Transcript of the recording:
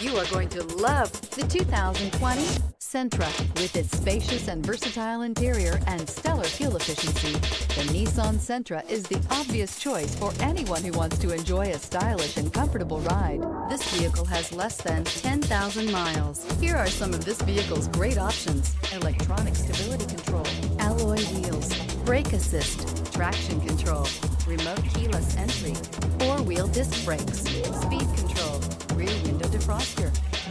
You are going to love the 2020 Sentra. With its spacious and versatile interior and stellar fuel efficiency, the Nissan Sentra is the obvious choice for anyone who wants to enjoy a stylish and comfortable ride. This vehicle has less than 10,000 miles. Here are some of this vehicle's great options: electronic stability control, alloy wheels, brake assist, traction control, remote keyless entry, four-wheel disc brakes, speed control, rear window defroster.